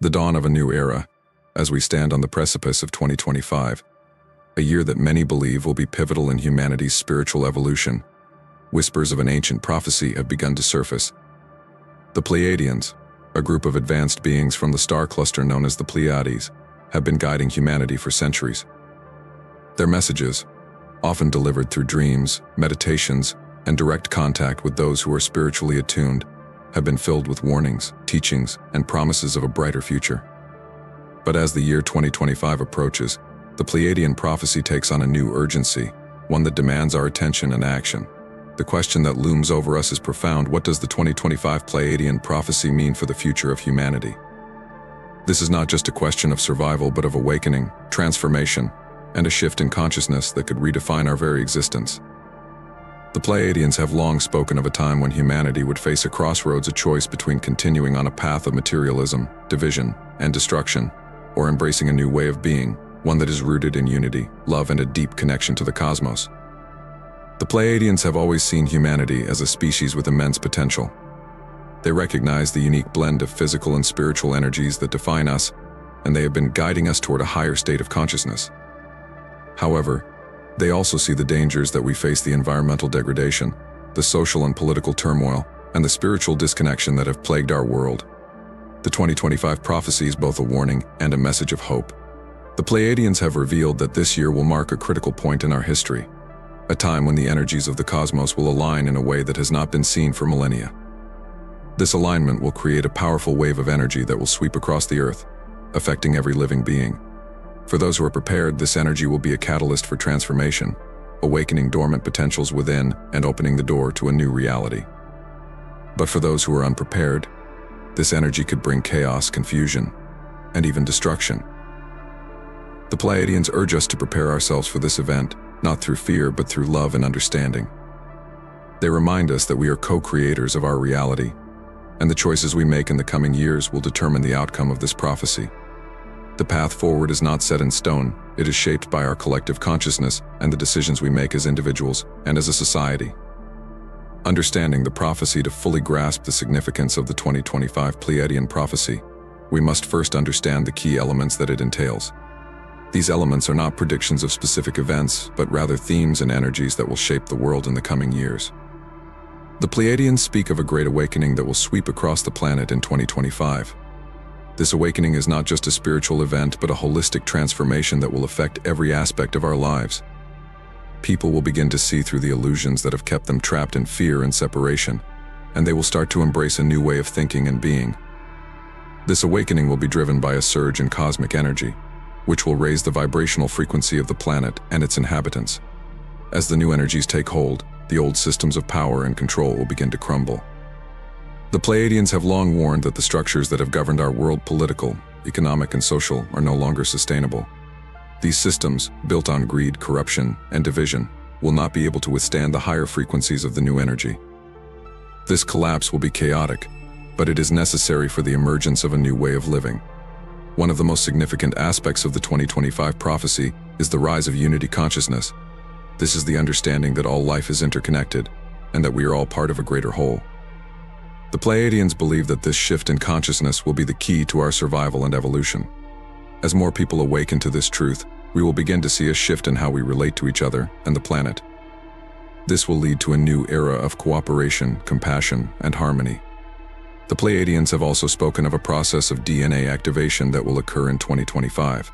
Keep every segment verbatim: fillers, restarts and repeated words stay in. the dawn of a new era, as we stand on the precipice of twenty twenty-five, a year that many believe will be pivotal in humanity's spiritual evolution. Whispers of an ancient prophecy have begun to surface. The Pleiadians, a group of advanced beings from the star cluster known as the Pleiades, have been guiding humanity for centuries. Their messages, often delivered through dreams, meditations, and direct contact with those who are spiritually attuned, have been filled with warnings, teachings, and promises of a brighter future. But as the year twenty twenty-five approaches, the Pleiadian prophecy takes on a new urgency, one that demands our attention and action. The question that looms over us is profound. What does the twenty twenty-five Pleiadian prophecy mean for the future of humanity? This is not just a question of survival, but of awakening, transformation, and a shift in consciousness that could redefine our very existence. The Pleiadians have long spoken of a time when humanity would face a crossroads, a choice between continuing on a path of materialism, division, and destruction, or embracing a new way of being, one that is rooted in unity, love, and a deep connection to the cosmos. The Pleiadians have always seen humanity as a species with immense potential. They recognize the unique blend of physical and spiritual energies that define us, and they have been guiding us toward a higher state of consciousness. However, they also see the dangers that we face: the environmental degradation, the social and political turmoil, and the spiritual disconnection that have plagued our world. The twenty twenty-five prophecy is both a warning and a message of hope. The Pleiadians have revealed that this year will mark a critical point in our history, a time when the energies of the cosmos will align in a way that has not been seen for millennia. This alignment will create a powerful wave of energy that will sweep across the Earth, affecting every living being. For those who are prepared, this energy will be a catalyst for transformation, awakening dormant potentials within and opening the door to a new reality. But for those who are unprepared, this energy could bring chaos, confusion, and even destruction. The Pleiadians urge us to prepare ourselves for this event, not through fear, but through love and understanding. They remind us that we are co-creators of our reality, and the choices we make in the coming years will determine the outcome of this prophecy. The path forward is not set in stone, it is shaped by our collective consciousness and the decisions we make as individuals and as a society. Understanding the prophecy: to fully grasp the significance of the twenty twenty-five Pleiadian prophecy, we must first understand the key elements that it entails. These elements are not predictions of specific events, but rather themes and energies that will shape the world in the coming years. The Pleiadians speak of a great awakening that will sweep across the planet in twenty twenty-five. This awakening is not just a spiritual event, but a holistic transformation that will affect every aspect of our lives. People will begin to see through the illusions that have kept them trapped in fear and separation, and they will start to embrace a new way of thinking and being. This awakening will be driven by a surge in cosmic energy, which will raise the vibrational frequency of the planet and its inhabitants. As the new energies take hold, the old systems of power and control will begin to crumble. The Pleiadians have long warned that the structures that have governed our world, political, economic, and social, are no longer sustainable. These systems, built on greed, corruption, and division, will not be able to withstand the higher frequencies of the new energy. This collapse will be chaotic, but it is necessary for the emergence of a new way of living. One of the most significant aspects of the twenty twenty-five prophecy is the rise of unity consciousness. This is the understanding that all life is interconnected, and that we are all part of a greater whole. The Pleiadians believe that this shift in consciousness will be the key to our survival and evolution. As more people awaken to this truth, we will begin to see a shift in how we relate to each other and the planet. This will lead to a new era of cooperation, compassion, and harmony. The Pleiadians have also spoken of a process of D N A activation that will occur in twenty twenty-five.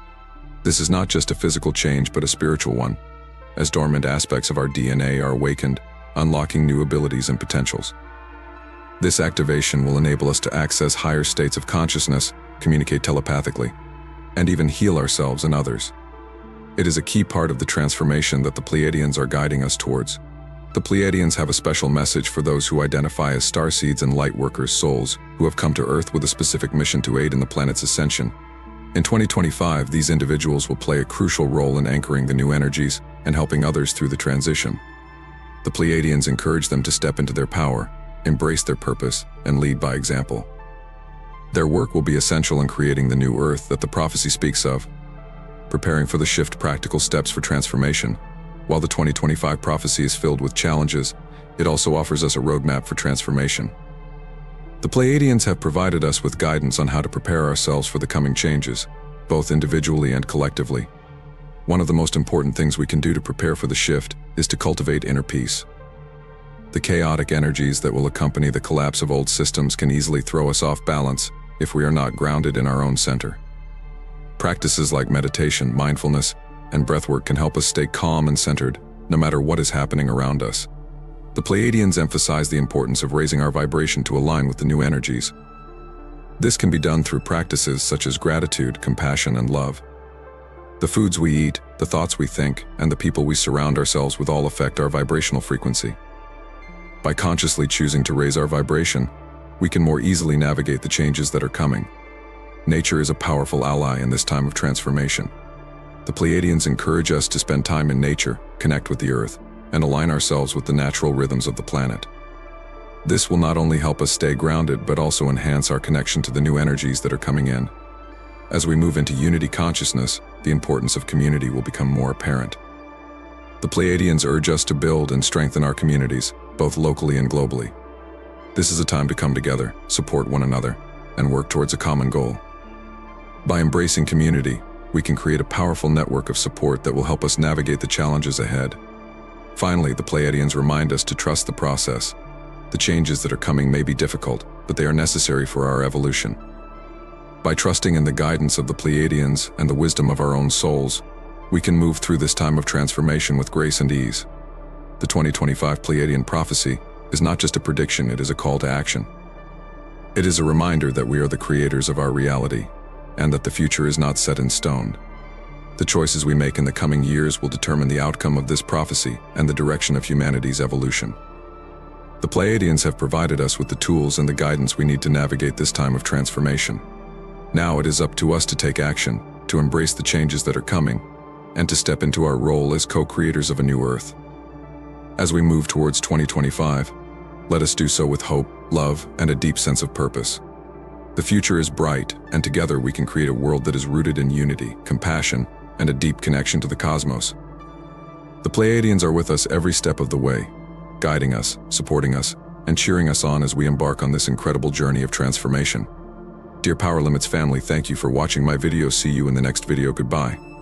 This is not just a physical change, but a spiritual one, as dormant aspects of our D N A are awakened, unlocking new abilities and potentials. This activation will enable us to access higher states of consciousness, communicate telepathically, and even heal ourselves and others. It is a key part of the transformation that the Pleiadians are guiding us towards. The Pleiadians have a special message for those who identify as starseeds and lightworkers, souls who have come to Earth with a specific mission to aid in the planet's ascension. In twenty twenty-five, these individuals will play a crucial role in anchoring the new energies and helping others through the transition. The Pleiadians encourage them to step into their power, embrace their purpose, and lead by example. Their work will be essential in creating the new Earth that the prophecy speaks of. Preparing for the shift: practical steps for transformation. While the twenty twenty-five prophecy is filled with challenges, it also offers us a roadmap for transformation. The Pleiadians have provided us with guidance on how to prepare ourselves for the coming changes, both individually and collectively. One of the most important things we can do to prepare for the shift is to cultivate inner peace. The chaotic energies that will accompany the collapse of old systems can easily throw us off balance if we are not grounded in our own center. Practices like meditation, mindfulness, and breathwork can help us stay calm and centered, no matter what is happening around us. The Pleiadians emphasize the importance of raising our vibration to align with the new energies. This can be done through practices such as gratitude, compassion, and love. The foods we eat, the thoughts we think, and the people we surround ourselves with all affect our vibrational frequency. By consciously choosing to raise our vibration, we can more easily navigate the changes that are coming. Nature is a powerful ally in this time of transformation. The Pleiadians encourage us to spend time in nature, connect with the earth, and align ourselves with the natural rhythms of the planet. This will not only help us stay grounded, but also enhance our connection to the new energies that are coming in. As we move into unity consciousness, the importance of community will become more apparent. The Pleiadians urge us to build and strengthen our communities, both locally and globally. This is a time to come together, support one another, and work towards a common goal. By embracing community, we can create a powerful network of support that will help us navigate the challenges ahead. Finally, the Pleiadians remind us to trust the process. The changes that are coming may be difficult, but they are necessary for our evolution. By trusting in the guidance of the Pleiadians and the wisdom of our own souls, we can move through this time of transformation with grace and ease. The twenty twenty-five Pleiadian prophecy is not just a prediction, it is a call to action. It is a reminder that we are the creators of our reality, and that the future is not set in stone. The choices we make in the coming years will determine the outcome of this prophecy and the direction of humanity's evolution. The Pleiadians have provided us with the tools and the guidance we need to navigate this time of transformation. Now it is up to us to take action, to embrace the changes that are coming, and to step into our role as co-creators of a new Earth. As we move towards twenty twenty-five, let us do so with hope, love, and a deep sense of purpose. The future is bright, and together we can create a world that is rooted in unity, compassion, and a deep connection to the cosmos. The Pleiadians are with us every step of the way, guiding us, supporting us, and cheering us on as we embark on this incredible journey of transformation. Dear PowerLimits family, thank you for watching my video. See you in the next video. Goodbye.